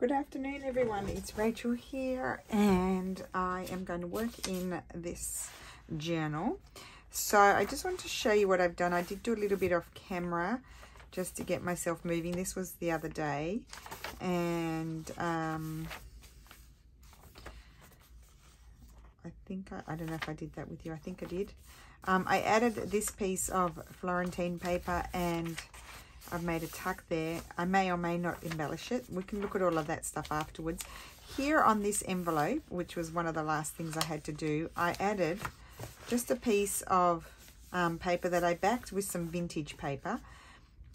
Good afternoon everyone, it's Rachel here and I am going to work in this journal. So I just wanted to show you what I've done. I did do a little bit off camera just to get myself moving. This was the other day and I think I don't know if I did that with you. I think I did. I added this piece of Florentine paper and I've made a tuck there. I may or may not embellish it. We can look at all of that stuff afterwards. Here on this envelope, which was one of the last things I had to do, I added just a piece of paper that I backed with some vintage paper.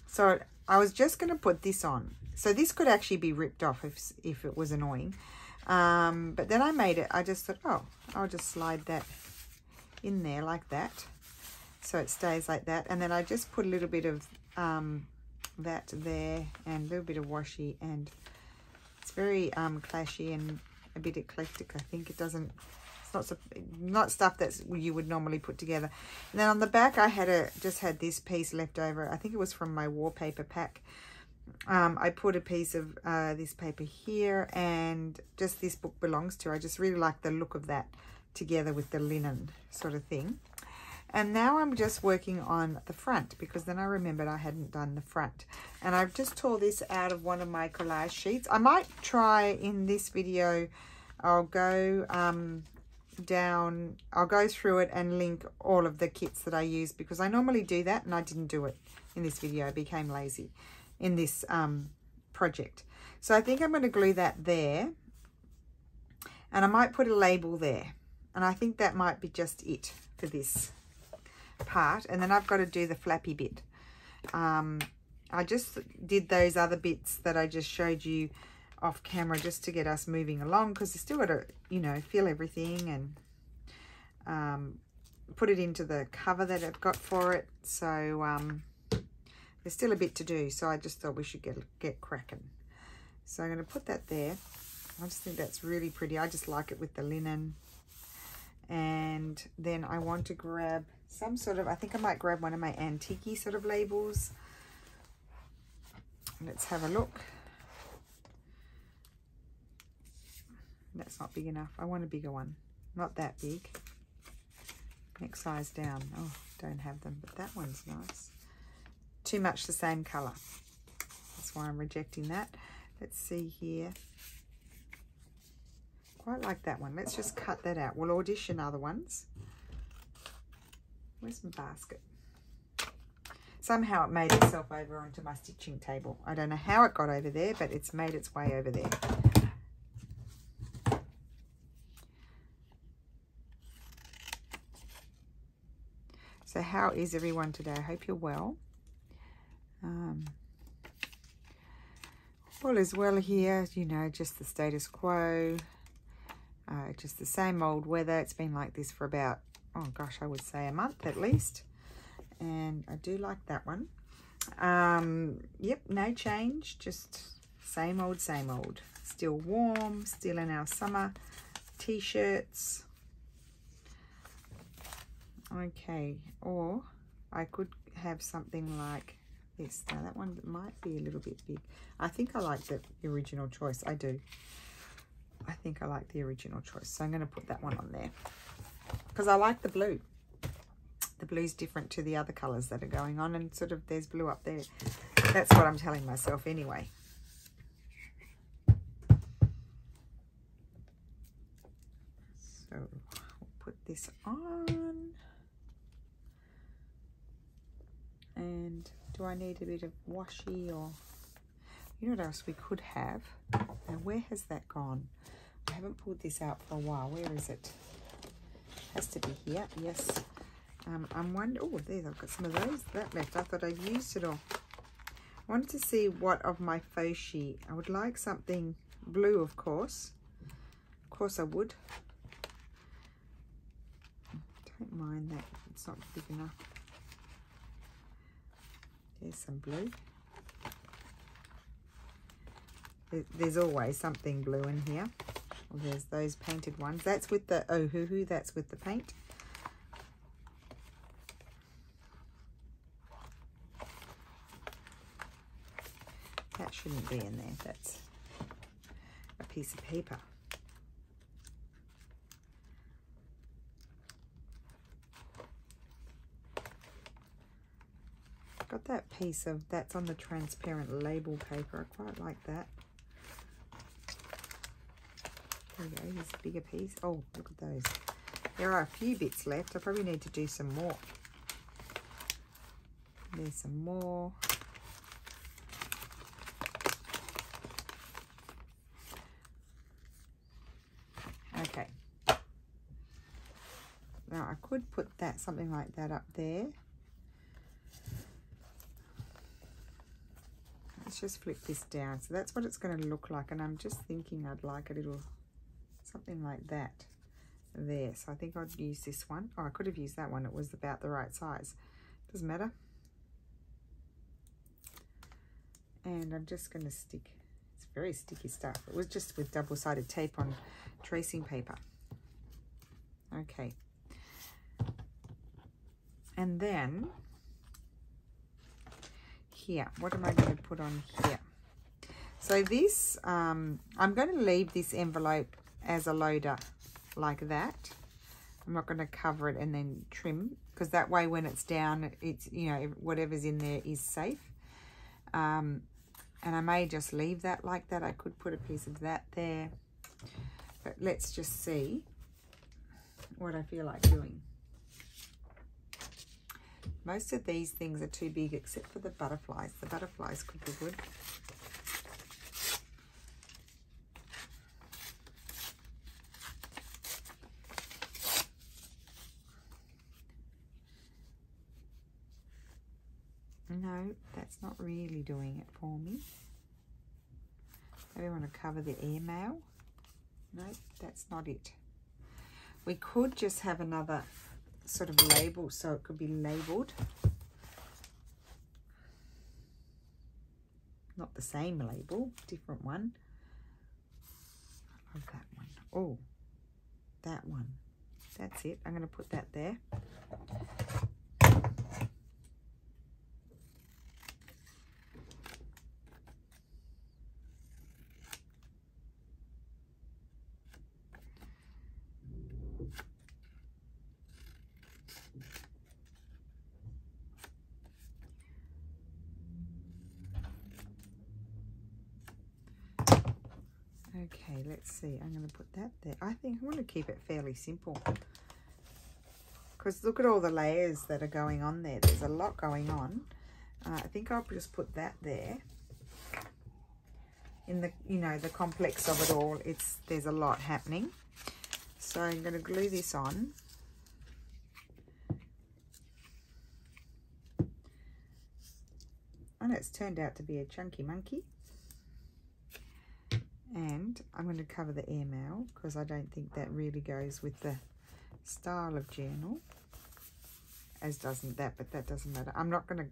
So I was just going to put this on. So this could actually be ripped off if it was annoying. But then I made it. I just thought, oh, I'll just slide that in there like that. So it stays like that. And then I just put a little bit of that there and a little bit of washi, and it's very clashy and a bit eclectic. I think it's not stuff that you would normally put together. And then on the back I just had this piece left over. I think it was from my wallpaper pack. I put a piece of this paper here and just this book belongs to. I just really like the look of that together with the linen sort of thing. And now I'm just working on the front because then I remembered I hadn't done the front. And I've just tore this out of one of my collage sheets. I might try in this video, I'll go I'll go through it and link all of the kits that I use, because I normally do that and I didn't do it in this video. I became lazy in this project. So I think I'm going to glue that there and I might put a label there. And I think that might be just it for this part. And then I've got to do the flappy bit. I just did those other bits that I just showed you off camera just to get us moving along, because you still got to, you know, feel everything and put it into the cover that I've got for it. So there's still a bit to do, so I just thought we should get cracking. So I'm going to put that there. I just think that's really pretty. I just like it with the linen. And then I want to grab some sort of, I think I might grab one of my antique-y sort of labels. Let's have a look. That's not big enough. I want a bigger one. Not that big. Next size down. Oh, don't have them, but that one's nice. Too much the same color. That's why I'm rejecting that. Let's see here. Quite like that one. Let's just cut that out. We'll audition other ones. Where's my basket? Somehow it made itself over onto my stitching table. I don't know how it got over there, but it's made its way over there. So how is everyone today? I hope you're well. All is well here, you know, just the status quo. Just the same old weather. It's been like this for about, oh gosh, I would say a month at least. And I do like that one. Yep, no change, just same old, same old. Still warm, still in our summer t-shirts. Okay, or I could have something like this. Now that one might be a little bit big. I think I like the original choice. I do. I think I like the original choice. So I'm going to put that one on there because I like the blue. The blue's different to the other colours that are going on, and sort of there's blue up there. That's what I'm telling myself anyway. So we'll put this on. And do I need a bit of washi or... You know what else we could have? And where has that gone? I haven't pulled this out for a while. Where is it? It has to be here. Yes. I'm wondering. Oh, there's. I've got some of those that left. I thought I'd used it all. I wanted to see what of my washi. I would like something blue, of course. Of course, I would. Don't mind that. It's not big enough. There's some blue. There's always something blue in here. Well, there's those painted ones. That's with the Ohuhu, that's with the paint. That shouldn't be in there. That's piece of paper. Got that piece of that's on the transparent label paper. I quite like that. There you go, here's a bigger piece. Oh, look at those. There are a few bits left. I probably need to do some more. There's some more. Okay. Now I could put that, something like that up there. Let's just flip this down. So that's what it's going to look like. And I'm just thinking I'd like a little, something like that there. So I think I'd use this one. Oh, I could have used that one. It was about the right size. Doesn't matter. And I'm just going to stick, it's very sticky stuff. It was just with double-sided tape on tracing paper. Okay. And then here, what am I going to put on here? So this, I'm going to leave this envelope as a loader like that. I'm not going to cover it and then trim, because that way when it's down, it's, you know, whatever's in there is safe. And I may just leave that like that. I could put a piece of that there. But let's just see what I feel like doing. Most of these things are too big except for the butterflies. The butterflies could be good. No, that's not really doing it for me. I don't want to cover the airmail. No, that's not it. We could just have another sort of label, so it could be labelled. Not the same label, different one. I love that one. Oh, that one. That's it. I'm going to put that there. Okay, let's see. I'm going to put that there. I think I want to keep it fairly simple, because look at all the layers that are going on there. There's a lot going on. I think I'll just put that there. In the, you know, the complex of it all, it's, there's a lot happening. So I'm going to glue this on. And it's turned out to be a chunky monkey. And I'm going to cover the airmail, because I don't think that really goes with the style of journal. As doesn't that, but that doesn't matter. I'm not going to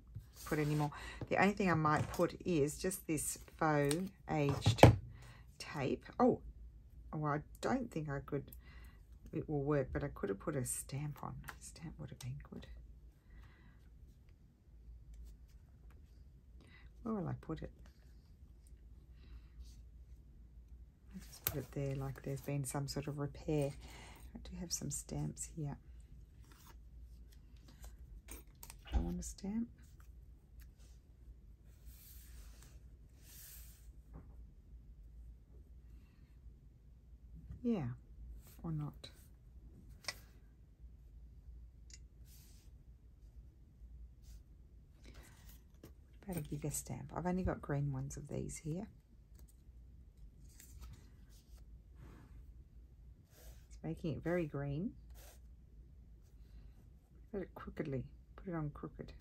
put any more. The only thing I might put is just this faux aged tape. Oh, well, I don't think I could. It will work, but I could have put a stamp on. A stamp would have been good. Where will I put it? It there, like there's been some sort of repair. I do have some stamps here. Do I want a stamp? Yeah, or not. What about a bigger stamp? I've only got green ones of these here. Making it very green. Put it crookedly. Put it on crooked.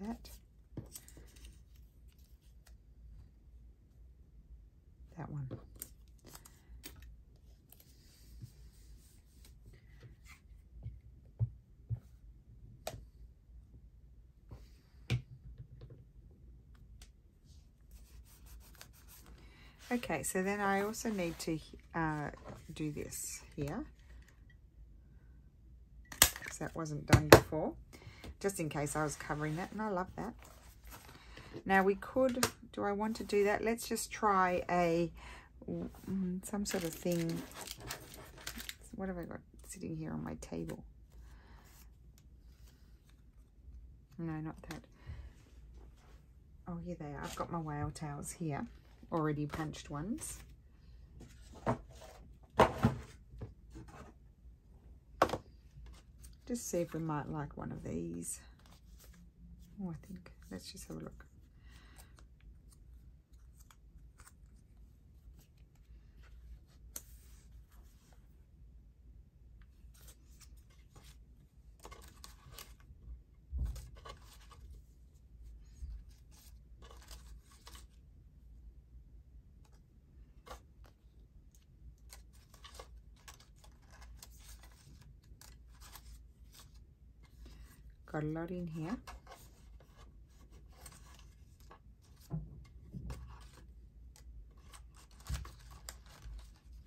That. That one. Okay, so then I also need to do this here, because that wasn't done before. just in case I was covering that, and I love that. Now we could, do I want to do that? Let's just try a, some sort of thing. What have I got sitting here on my table? No, not that. Oh, here they are. I've got my whale tails here, already punched ones. Just see if we might like one of these. Oh, I think. Let's just have a look. Got a lot in here.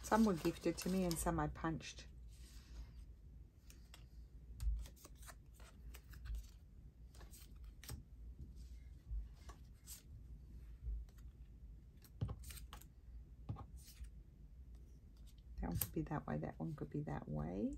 Some were gifted to me and some I punched. That one could be that way, that one could be that way.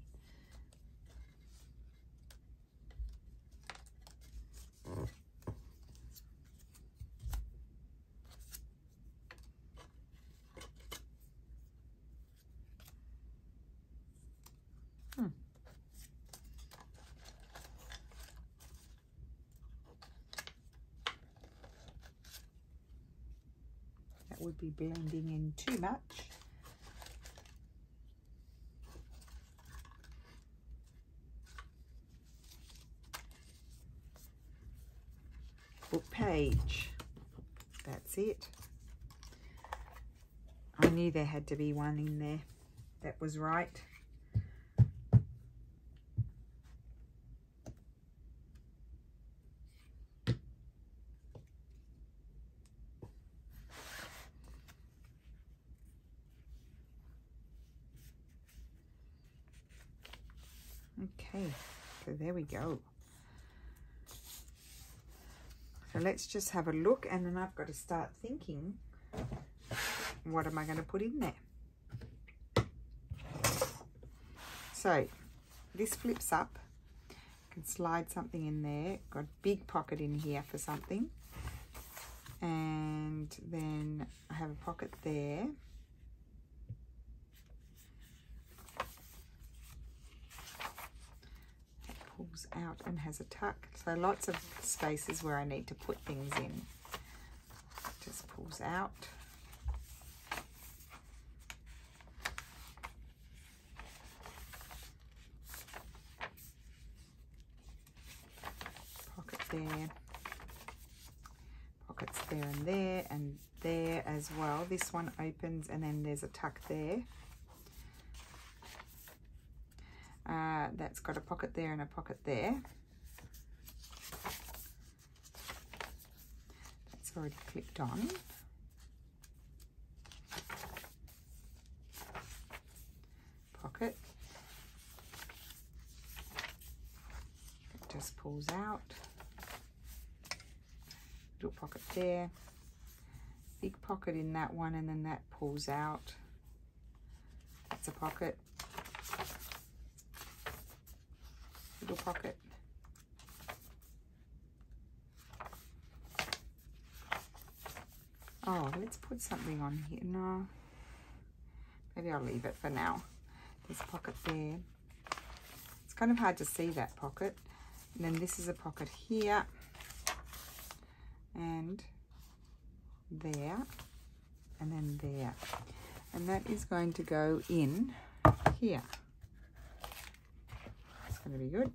Would be blending in too much. Book page. That's it. I knew there had to be one in there. That was right. There we go. So let's just have a look, and then I've got to start thinking, what am I going to put in there? So this flips up. I can slide something in there. Got a big pocket in here for something. And then I have a pocket there. Pulls out and has a tuck, so lots of spaces where I need to put things in. Just pulls out. Pocket there. Pockets there and there as well. This one opens and then there's a tuck there. That's got a pocket there and a pocket there. That's already clipped on. Pocket. It just pulls out. Little pocket there. Big pocket in that one, and then that pulls out. That's a pocket. Little pocket, oh, let's put something on here. No, maybe I'll leave it for now. There's a pocket there. It's kind of hard to see that pocket, and then this is a pocket here and there and then there, and that is going to go in here. Going to be good.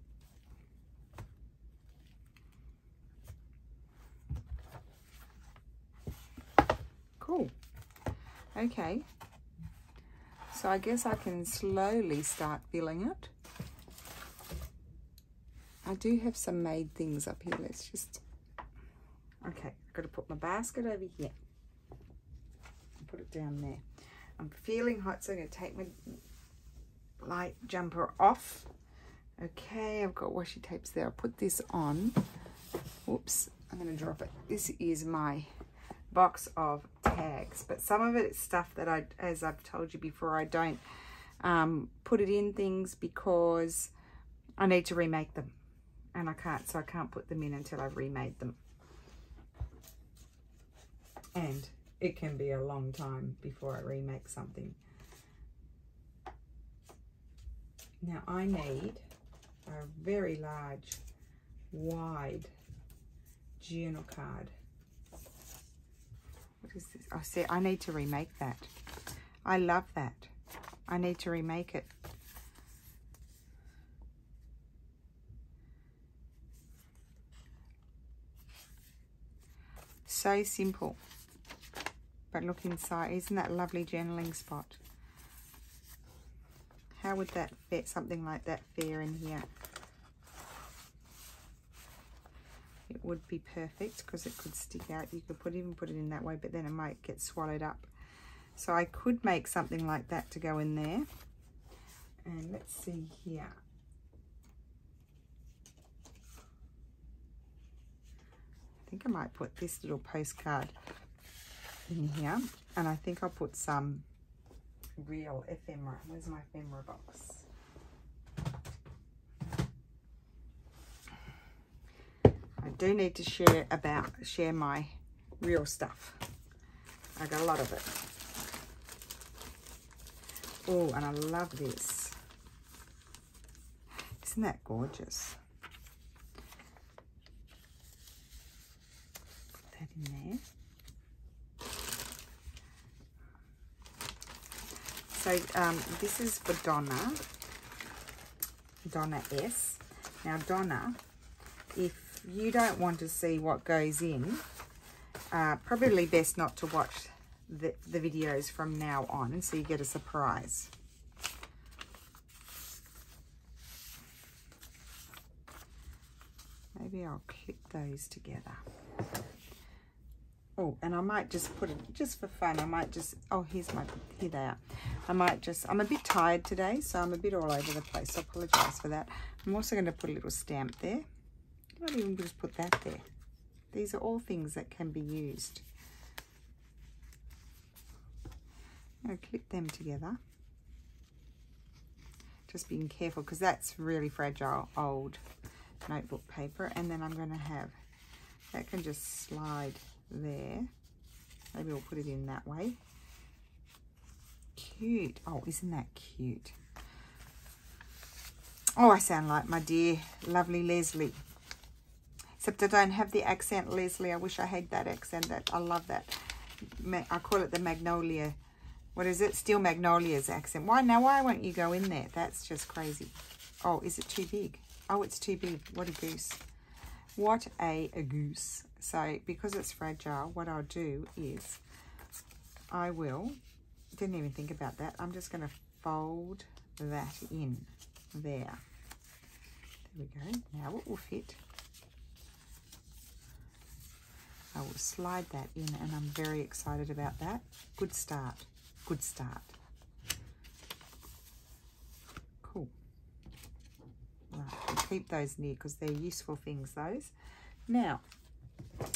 Cool. Okay. So I guess I can slowly start filling it. I do have some made things up here. Let's just... Okay. I've got to put my basket over here. Put it down there. I'm feeling hot, so I'm going to take my light jumper off. Okay, I've got washi tapes there. I'll put this on. Whoops, I'm going to drop it. This is my box of tags, but some of it is stuff that I, as I've told you before, I don't put it in things because I need to remake them and I can't, so I can't put them in until I've remade them. And it can be a long time before I remake something. Now I need a very large, wide journal card. What is this? Oh, see, I need to remake that. I love that. I need to remake it. So simple. But look inside. Isn't that a lovely journaling spot? How would that fit, something like that, fare in here? It would be perfect because it could stick out. You could put, even put it in that way, but then it might get swallowed up. So I could make something like that to go in there. And let's see here. I think I might put this little postcard in here. And I think I'll put some real ephemera. Where's my ephemera box? I do need to share my real stuff. I got a lot of it. Oh, and I love this. Isn't that gorgeous? Put that in there. So this is for Donna, Donna S. Now Donna, if you don't want to see what goes in, probably best not to watch the videos from now on, so you get a surprise. Maybe I'll clip those together. Oh, and I might just put it, just for fun, I might just, oh, here's my, here they are. I might just, I'm a bit tired today, so I'm a bit all over the place, so I apologise for that. I'm also going to put a little stamp there. I might even just put that there. These are all things that can be used. I'm going to clip them together. Just being careful, because that's really fragile, old notebook paper. And then I'm going to have, that can just slide there. Maybe we'll put it in that way. Cute. Oh, isn't that cute? Oh, I sound like my dear, lovely Leslie. Except I don't have the accent, Leslie. I wish I had that accent. That I love that. I call it the Magnolia. What is it? Steel Magnolia's accent. Why now? Why won't you go in there? That's just crazy. Oh, is it too big? Oh, it's too big. What a goose. What a goose. So because it's fragile, what I'll do is I will, didn't even think about that, I'm just going to fold that in there. There we go. Now it will fit. I will slide that in and I'm very excited about that. Good start. Good start. Cool. Right, I'll keep those near because they're useful things, those. Now,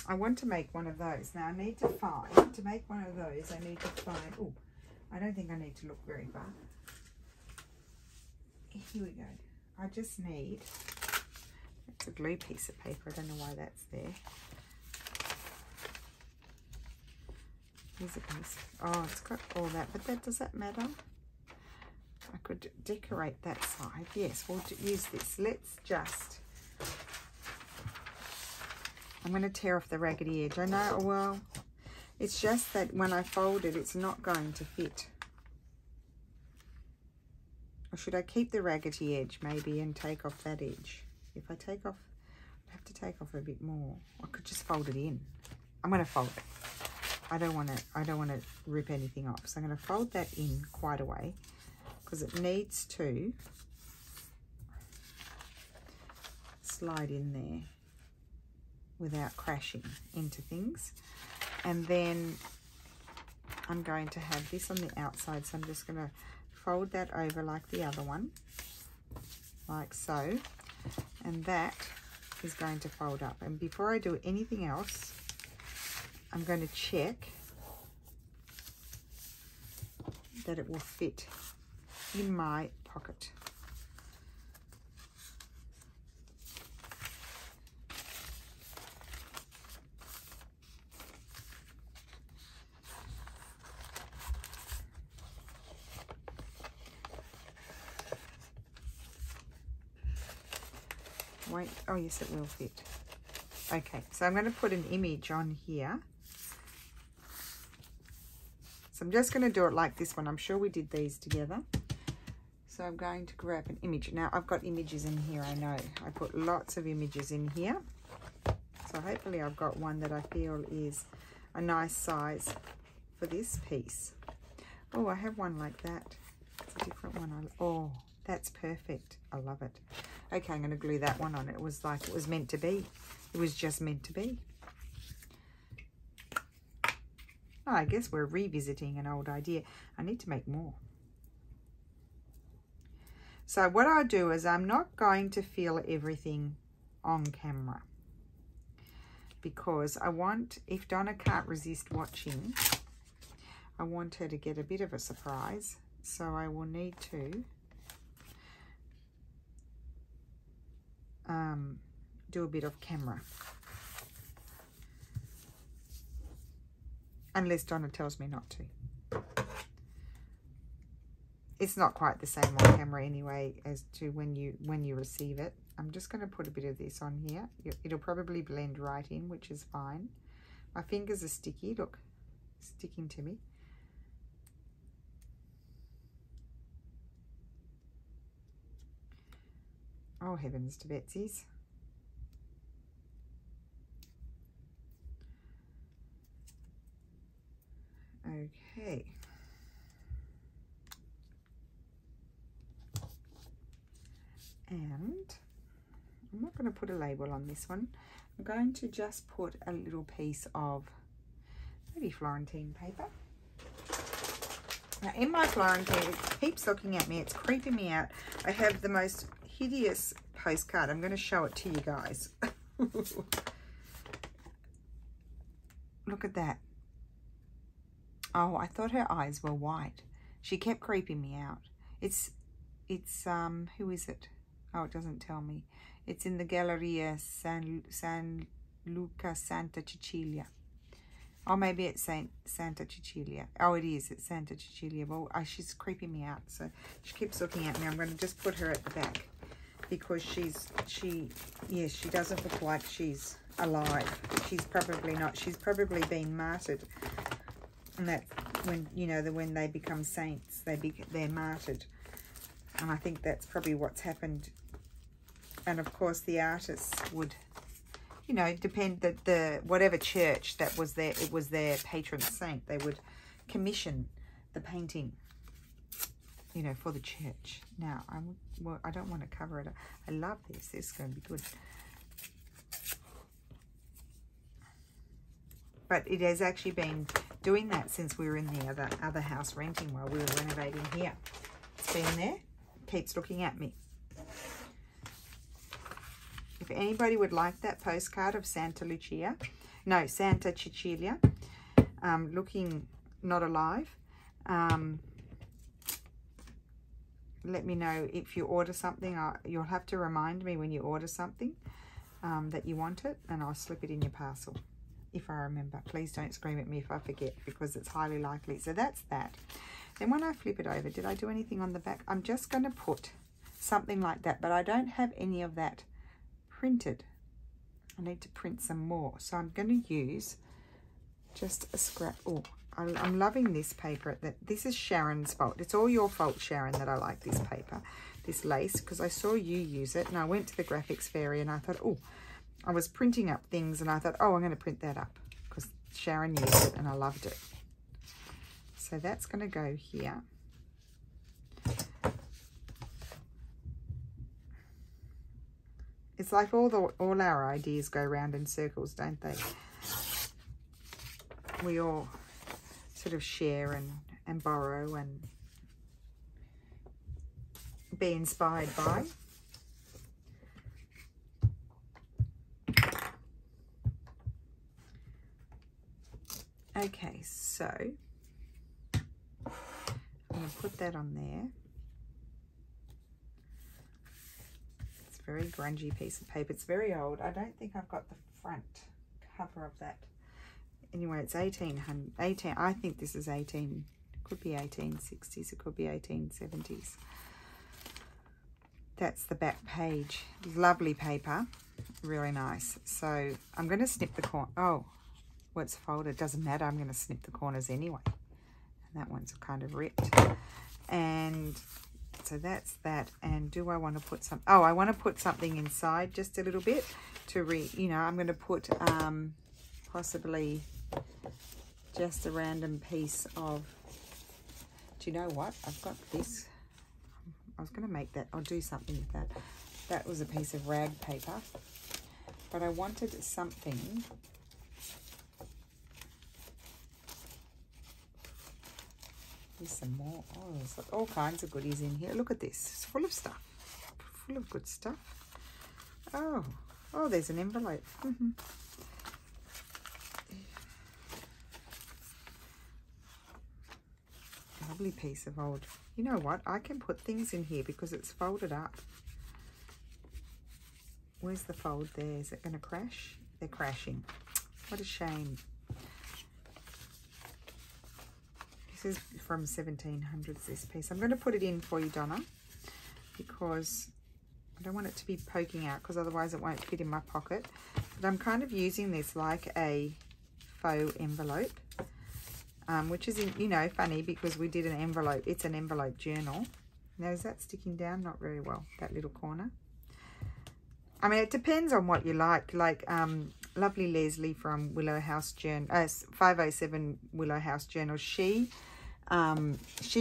I want to make one of those. Now I need to find, to make one of those, I need to find, oh, I don't think I need to look very far. Here we go. I just need, that's a glue piece of paper. I don't know why that's there. Here's a piece. Oh, it's got all that, but that, does that matter? I could decorate that side. Yes, we'll use this. Let's just, I'm going to tear off the raggedy edge. I know, well, it's just that when I fold it, it's not going to fit. Or should I keep the raggedy edge maybe and take off that edge? If I take off, I'd have to take off a bit more. I could just fold it in. I'm going to fold it. I don't want to rip anything off. So I'm going to fold that in quite a way because it needs to slide in there without crashing into things. And then I'm going to have this on the outside, so I'm just going to fold that over like the other one like so, and that is going to fold up. And before I do anything else, I'm going to check that it will fit in my pocket. Wait, oh yes, it will fit. Okay, so I'm going to put an image on here. So I'm just going to do it like this one. I'm sure we did these together. So I'm going to grab an image. Now I've got images in here, I know. I put lots of images in here. So hopefully I've got one that I feel is a nice size for this piece. Oh, I have one like that. It's a different one. Oh, that's perfect. I love it. Okay, I'm going to glue that one on. It was like it was meant to be. It was just meant to be. Oh, I guess we're revisiting an old idea. I need to make more. So what I do is I'm not going to feel everything on camera, because I want, if Donna can't resist watching, I want her to get a bit of a surprise. So I will need to do a bit of camera. Unless Donna tells me not to. It's not quite the same on camera anyway as to when you receive it. I'm just going to put a bit of this on here. It'll probably blend right in, which is fine. My fingers are sticky. Look, sticking to me. Oh, heavens to Betsy's. Okay. And I'm not going to put a label on this one. I'm going to just put a little piece of maybe Florentine paper. Now in my Florentine, it keeps looking at me. It's creeping me out. I have the most hideous postcard. I'm going to show it to you guys. Look at that. Oh, I thought her eyes were white. She kept creeping me out. It's who is it? Oh, it doesn't tell me. It's in the Galleria San Luca Santa Cecilia. Oh, maybe it's Santa Cecilia. Oh, it is. It's Santa Cecilia. Well, she's creeping me out, so she keeps looking at me. I'm going to just put her at the back, because she doesn't look like she's alive. She's probably not. She's probably been martyred. And that when, you know, when they become saints, they're martyred. And I think that's probably what's happened. And of course the artists would, you know, depend that the whatever church that was there, it was their patron saint, they would commission the painting, you know, for the church. Now I don't want to cover it up. I love this. This is going to be good. But it has actually been doing that since we were in the other house renting while we were renovating here. It's been there. It keeps looking at me. If anybody would like that postcard of Santa Cecilia, looking not alive, let me know. If you order something, you'll have to remind me when you order something that you want it, and I'll slip it in your parcel. If I remember, please don't scream at me if I forget, because it's highly likely. So that's that. Then when I flip it over, did I do anything on the back? I'm just going to put something like that, but I don't have any of that printed. I need to print some more. So I'm going to use just a scrap. Oh, I'm loving this paper. This is Sharon's fault. It's all your fault, Sharon, that I like this paper, this lace, because I saw you use it, and I went to the Graphics Fairy, and I thought, oh, I was printing up things, and I thought, oh, I'm going to print that up, because Sharon used it and I loved it. So that's going to go here. It's like all our ideas go round in circles, don't they? We all sort of share and borrow and be inspired by. Okay, so I'm going to put that on there. It's a very grungy piece of paper. It's very old. I don't think I've got the front cover of that. Anyway, it's 1800. I think this is 18. It could be 1860s. It could be 1870s. That's the back page. Lovely paper. Really nice. So I'm going to snip the corner. Oh, what's folded doesn't matter. I'm going to snip the corners anyway. And that one's kind of ripped. And so that's that. And do I want to put some? Oh, I want to put something inside just a little bit to You know, I'm going to put possibly just a random piece of. Do you know what? I've got this. I was going to make that. I'll do something with that. That was a piece of rag paper, but I wanted something . There's some more. Oh, there's all kinds of goodies in here. Look at this. It's full of stuff. Full of good stuff. Oh. Oh, there's an envelope. Lovely piece of old. You know what? I can put things in here because it's folded up. Where's the fold there? Is it going to crash? They're crashing. What a shame. This is from 1700s, this piece. I'm going to put it in for you, Donna, because I don't want it to be poking out, because otherwise it won't fit in my pocket. But I'm kind of using this like a faux envelope, which is, you know, funny because we did an envelope. It's an envelope journal. Now, is that sticking down? Not very well, that little corner. I mean, it depends on what you like. Like, lovely Leslie from Willow House Journal, 507 Willow House Journal. She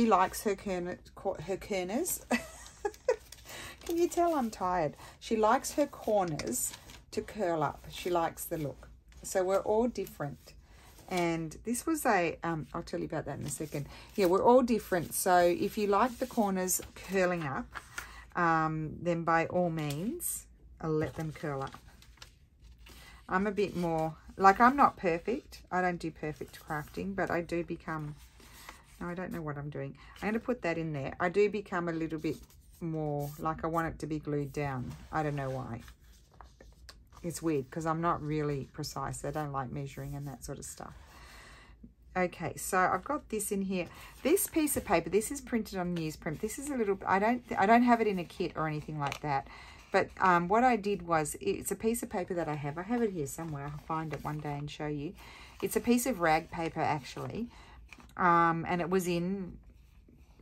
likes her corners. Can you tell I'm tired? She likes her corners to curl up. She likes the look. So we're all different. And this was a, I'll tell you about that in a second. Yeah, we're all different. So if you like the corners curling up, then by all means, I'll let them curl up. I'm a bit more, like, I'm not perfect. I don't do perfect crafting, but I do become, no, I don't know what I'm doing. I'm going to put that in there. I do become a little bit more, like, I want it to be glued down. I don't know why. It's weird because I'm not really precise. I don't like measuring and that sort of stuff. Okay, so I've got this in here. This piece of paper, this is printed on newsprint. This is a little, I don't have it in a kit or anything like that. But what I did was, it's a piece of paper that I have. I have it here somewhere. I'll find it one day and show you. It's a piece of rag paper, actually. And it was in,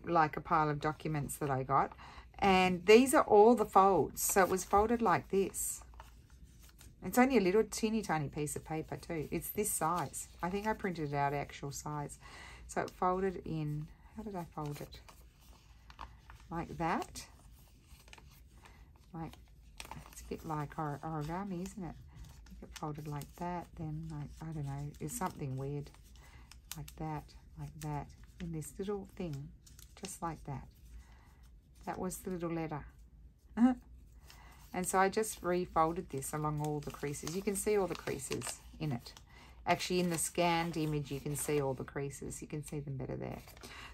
like, a pile of documents that I got. And these are all the folds. So it was folded like this. It's only a little teeny tiny piece of paper, too. It's this size. I think I printed it out actual size. So it folded in. How did I fold it? Like that. Like, it's a bit like origami, isn't it? You get folded like that, then like, I don't know, it's something weird. Like that, in this little thing, just like that. That was the little letter. And so I just refolded this along all the creases. You can see all the creases in it. Actually, in the scanned image, you can see all the creases. You can see them better there.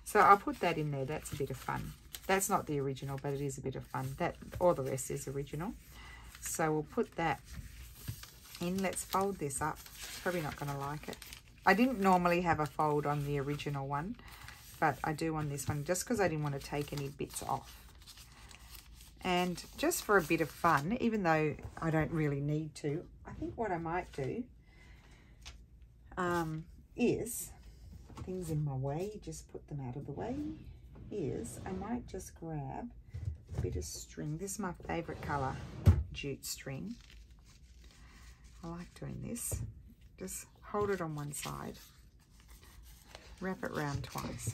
So I'll put that in there. That's a bit of fun. That's not the original, but it is a bit of fun. That, all the rest is original. So we'll put that in. Let's fold this up. It's probably not going to like it. I didn't normally have a fold on the original one, but I do on this one just because I didn't want to take any bits off. And just for a bit of fun, even though I don't really need to, I think what I might do is, things in my way, just put them out of the way. Is I might just grab a bit of string. This is my favorite color, jute string. I like doing this. Just hold it on one side, wrap it round twice.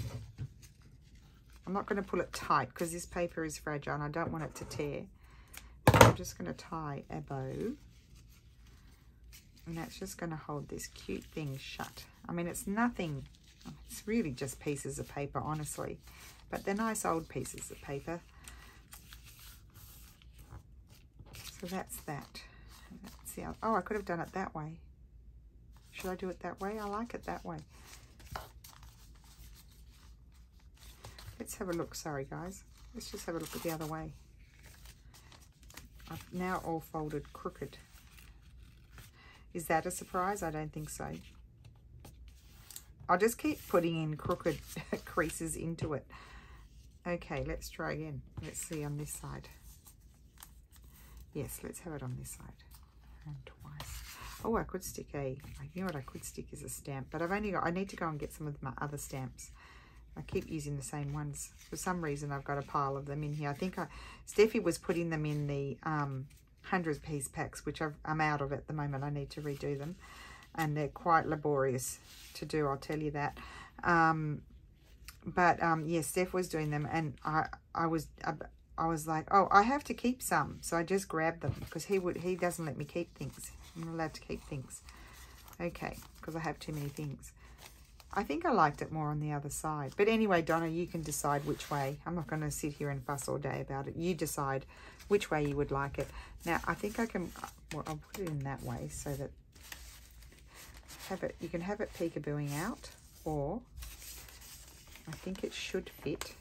I'm not going to pull it tight because this paper is fragile and I don't want it to tear. I'm just going to tie a bow, and that's just going to hold this cute thing shut. I mean, it's nothing, it's really just pieces of paper, honestly. But they're nice old pieces of paper. So that's that. That's the other. Oh, I could have done it that way. Should I do it that way? I like it that way. Let's have a look. Sorry, guys. Let's just have a look at the other way. I've now all folded crooked. Is that a surprise? I don't think so. I'll just keep putting in crooked creases into it. Okay, let's try again. Let's see on this side. Yes, let's have it on this side. And twice. Oh, I could stick a... You know what I could stick is a stamp, but I've only got... I need to go and get some of my other stamps. I keep using the same ones. For some reason, I've got a pile of them in here. I think Steffi was putting them in the 100-piece packs, which I'm out of at the moment. I need to redo them. And they're quite laborious to do, I'll tell you that. Yes, Steph was doing them, and I was like, oh, I have to keep some, so I just grabbed them because he doesn't let me keep things. I'm not allowed to keep things, okay? Because I have too many things. I think I liked it more on the other side, but anyway, Donna, you can decide which way. I'm not going to sit here and fuss all day about it. You decide which way you would like it. Now, I think I can. Well, I'll put it in that way so that have it. You can have it peekabooing out, or I think it should fit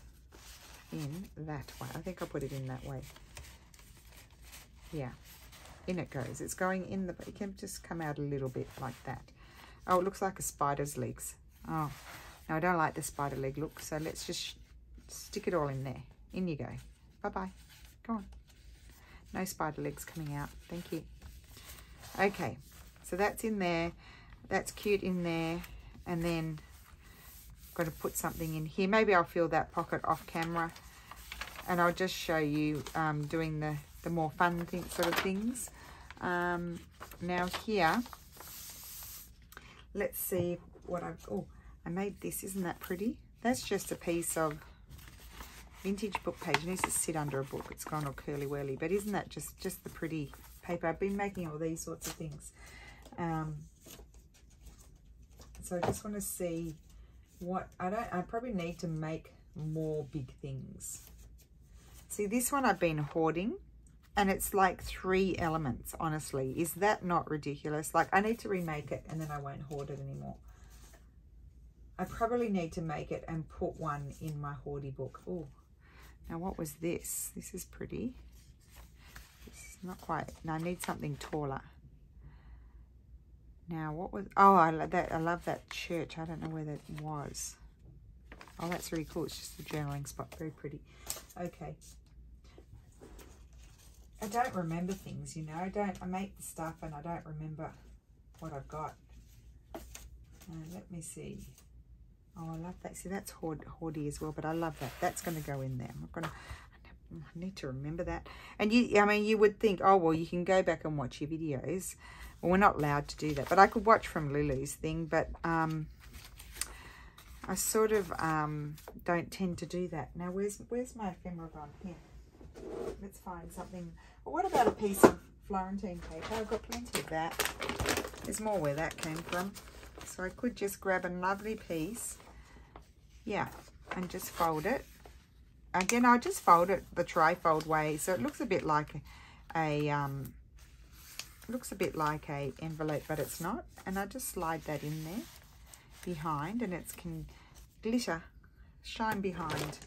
in that way. I think I'll put it in that way. Yeah, in it goes. It's going in the... It can just come out a little bit like that. Oh, it looks like a spider's legs. Oh, no, I don't like the spider leg look, so let's just stick it all in there. In you go. Bye-bye. Go on. No spider legs coming out. Thank you. Okay, so that's in there. That's cute in there. And then... going to put something in here. Maybe I'll fill that pocket off camera, and I'll just show you doing the more fun thing, sort of things. Now here, let's see what I've... Oh, I made this. Isn't that pretty? That's just a piece of vintage book page. It needs to sit under a book. It's gone all curly whirly, but isn't that just the pretty paper? I've been making all these sorts of things. So I just want to see what I probably need to make more big things. See, this one I've been hoarding, and it's like 3 elements. Honestly, is that not ridiculous? Like, I need to remake it, and then I won't hoard it anymore. I probably need to make it and put one in my hoardie book. Oh, now what was this? This is pretty. It's not quite. Now I need something taller. Now, what was... Oh, I love that church. I don't know where that was. Oh, that's really cool. It's just a journaling spot. Very pretty. Okay. I don't remember things, you know. I make the stuff and I don't remember what I've got. Let me see. Oh, I love that. See, that's hoardy as well, but I love that. That's going to go in there. I'm not going to... I need to remember that. And you would think, oh, well, you can go back and watch your videos. Well, we're not allowed to do that, but I could watch from Lulu's thing, but I sort of don't tend to do that. Now, where's my ephemera gone? Here, let's find something. Well, what about a piece of Florentine paper? I've got plenty of that. There's more where that came from. So I could just grab a lovely piece, yeah, and just fold it. Again, I'll just fold it the tri-fold way, so it looks a bit like a envelope, but it's not. And I just slide that in there behind, and it can glitter, shine behind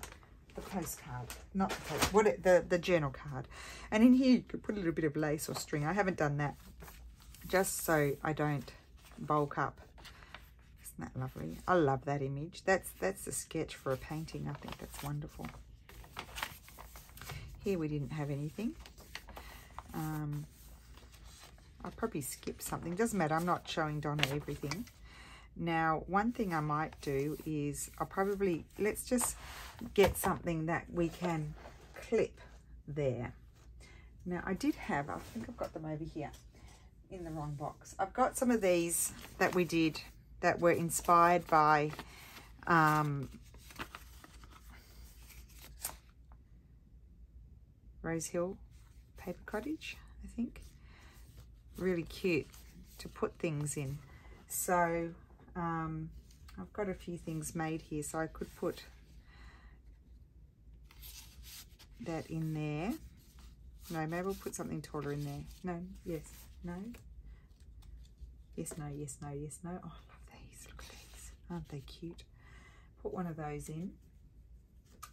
the postcard, not the post, the journal card. And in here, you could put a little bit of lace or string. I haven't done that, just so I don't bulk up. Isn't that lovely? I love that image. That's a sketch for a painting. I think that's wonderful. Here we didn't have anything. I'll probably skip something. Doesn't matter. I'm not showing Donna everything. Now, one thing I might do is let's just get something that we can clip there. Now, I think I've got them over here in the wrong box. I've got some of these that we did that were inspired by Rose Hill Paper Cottage, I think. Really cute to put things in. So I've got a few things made here, so I could put that in there. No, maybe we'll put something taller in there. No, yes, no. Yes, no, yes, no, yes, no. Oh, I love these. Look at these. Aren't they cute? Put one of those in.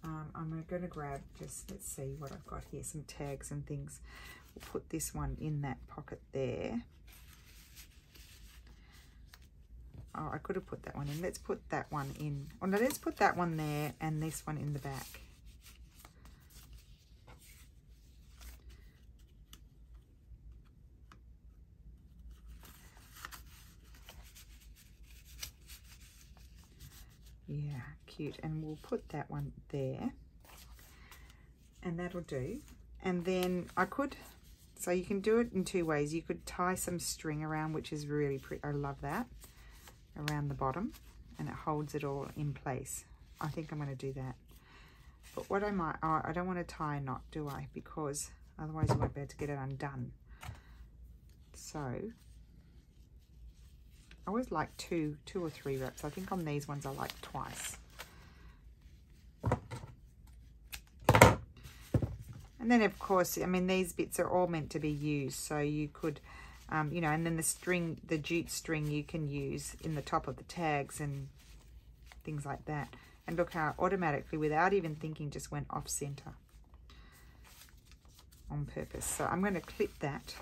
I'm going to grab, just let's see what I've got here, some tags and things. We'll put this one in that pocket there. Oh, I could have put that one in. Let's put that one in. Oh, no, let's put that one there and this one in the back. Yeah, cute. And we'll put that one there. And that'll do. And then I could, so you can do it in two ways. You could tie some string around, which is really pretty. I love that. Around the bottom, and it holds it all in place. I think I'm going to do that. But what I might, oh, I don't want to tie a knot, do I? Because otherwise I won't be able to get it undone. So I always like two or three wraps. I think on these ones I like twice. And then of course, I mean, these bits are all meant to be used, so you could you know, and then the string, the jute string, you can use in the top of the tags and things like that. And look how automatically, without even thinking, just went off center on purpose. So I'm going to clip that.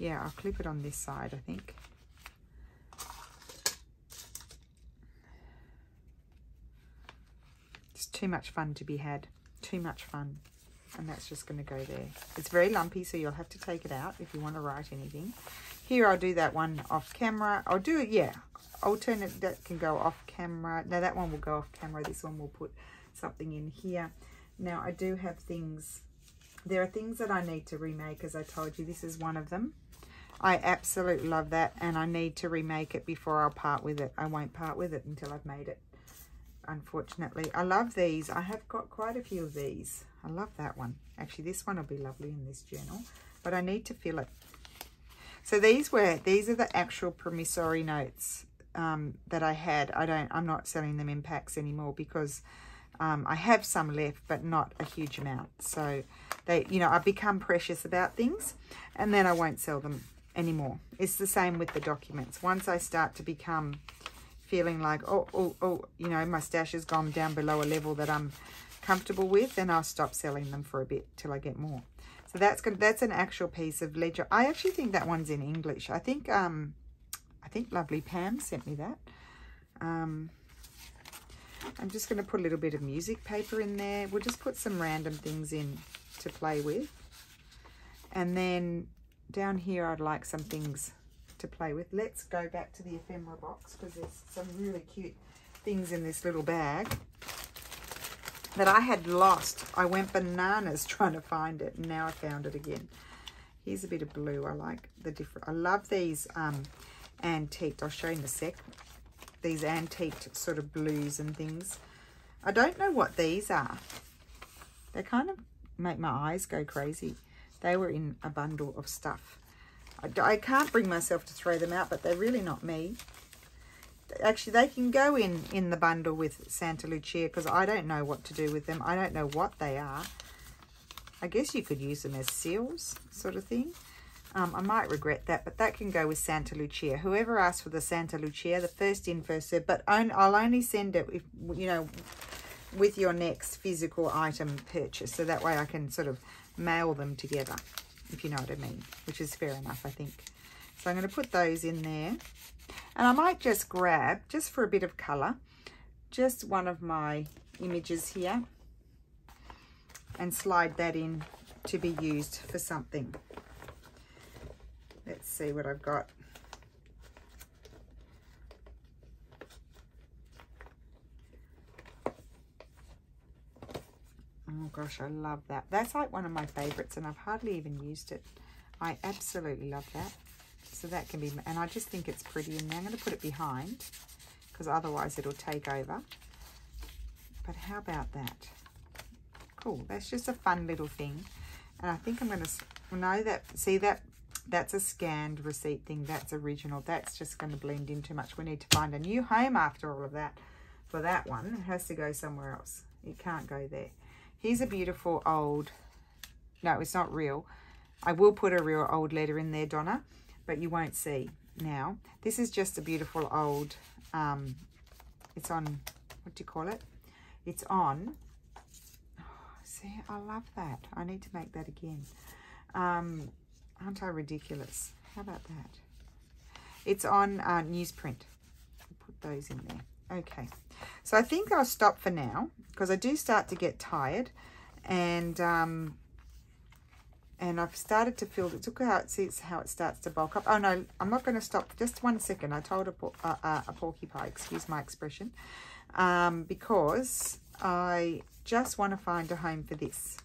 Yeah, I'll clip it on this side, I think. It's too much fun to be had. Too much fun. And that's just going to go there. It's very lumpy, so you'll have to take it out if you want to write anything. Here, I'll do that one off camera. I'll do it, yeah. Alternate, that can go off camera. Now, that one will go off camera. This one will put something in here. Now, I do have things. There are things that I need to remake, as I told you. This is one of them. I absolutely love that, and I need to remake it before I'll part with it. I won't part with it until I've made it, unfortunately. I love these. I have got quite a few of these. I love that one. Actually, this one will be lovely in this journal, but I need to fill it. So these are the actual promissory notes that I had. I'm not selling them in packs anymore because I have some left, but not a huge amount. So they, you know, I become precious about things, and then I won't sell them anymore. It's the same with the documents. Once I start to become feeling like, oh, you know, my stash has gone down below a level that I'm comfortable with, and I'll stop selling them for a bit till I get more. So that's an actual piece of ledger. I actually think that one's in English. I think lovely Pam sent me that. I'm just going to put a little bit of music paper in there. We'll just put some random things in to play with. And then down here I'd like some things to play with. Let's go back to the ephemera box, because there's some really cute things in this little bag that I had lost. I went bananas trying to find it, and now I found it again. Here's a bit of blue. I like the different. I love these antiqued. I'll show you in a sec. These antiqued sort of blues and things. I don't know what these are. They kind of make my eyes go crazy. They were in a bundle of stuff. I can't bring myself to throw them out, but they're really not me. Actually, they can go in the bundle with Santa Lucia, because I don't know what to do with them. I don't know what they are. I guess you could use them as seals, sort of thing. I might regret that, but that can go with Santa Lucia. Whoever asked for the Santa Lucia, the first in, first served. But I'll only send it, if, you know, with your next physical item purchase. So that way I can sort of mail them together, if you know what I mean, which is fair enough, I think. So I'm going to put those in there. And I might just grab, just for a bit of colour, just one of my images here and slide that in to be used for something. Let's see what I've got. Oh gosh, I love that. That's like one of my favourites, and I've hardly even used it. I absolutely love that. So that can be, and I just think it's pretty in there. I'm going to put it behind, because otherwise it'll take over. But how about that? Cool. That's just a fun little thing. And I think I'm going to, no, that, see that, that's a scanned receipt thing. That's original. That's just going to blend in too much. We need to find a new home after all of that for that one. It has to go somewhere else. It can't go there. Here's a beautiful old, no, it's not real. I will put a real old letter in there, Donna. but you won't see now. This is just a beautiful old, it's on, what do you call it? It's on, oh, see, I love that. I need to make that again. Aren't I ridiculous? How about that? It's on newsprint. I'll put those in there. Okay, so I think I'll stop for now because I do start to get tired, and I've started to feel it. Look how it, see how it starts to bulk up. Oh no, I'm not going to stop. Just 1 second. I told a porcupine. Excuse my expression, because I just want to find a home for this.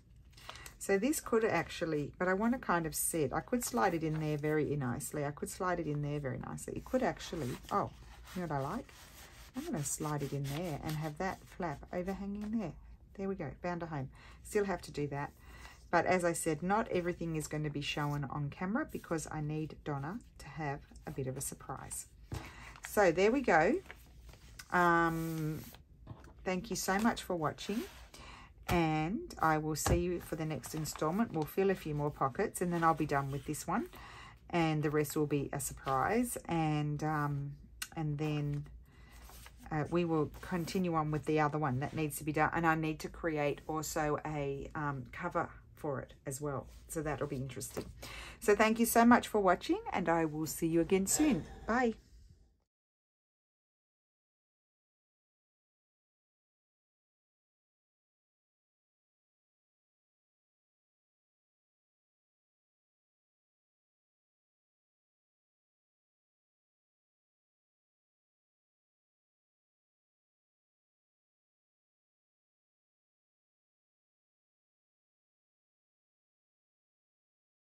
So this could actually, but I want to kind of see it. I could slide it in there very nicely. I could slide it in there very nicely. It could actually, oh, you know what I like? I'm going to slide it in there and have that flap overhanging there. There we go, found a home. Still have to do that. But as I said, not everything is going to be shown on camera because I need Donna to have a bit of a surprise. So there we go. Thank you so much for watching. And I will see you for the next installment. We'll fill a few more pockets and then I'll be done with this one. And the rest will be a surprise. And then we will continue on with the other one that needs to be done. And I need to create also a cover for it as well. So that'll be interesting. So thank you so much for watching and I will see you again soon. Bye.